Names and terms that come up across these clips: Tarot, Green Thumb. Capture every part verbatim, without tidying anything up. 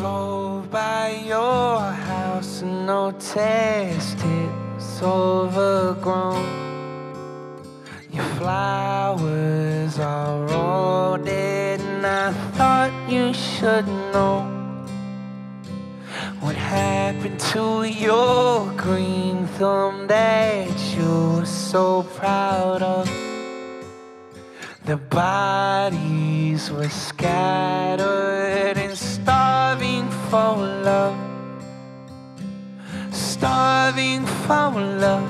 drove by your house and noticed it's overgrown. Your flowers are rotted, and I thought you should know what happened to your green thumb that you were so proud of. The bodies were scattered and starving for love, starving for love.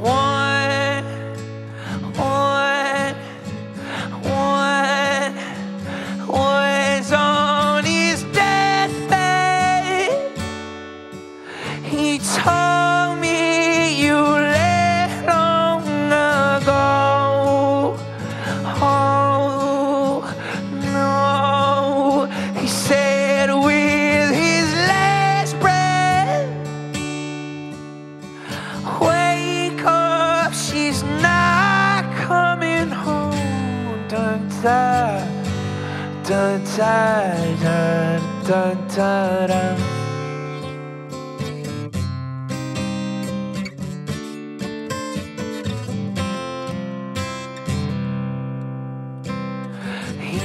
One, one, one was on his deathbed. He told me you left long ago. Da da da da da da da. He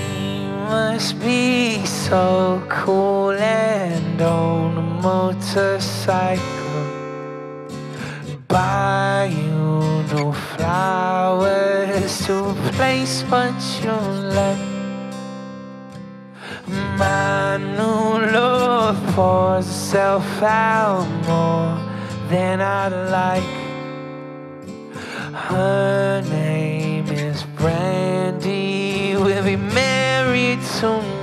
must be so cool and on a motorcycle, buying no flowers to replace what you love. My new love pours itself out more than I'd like. Her name is Brandy. We'll be married soon.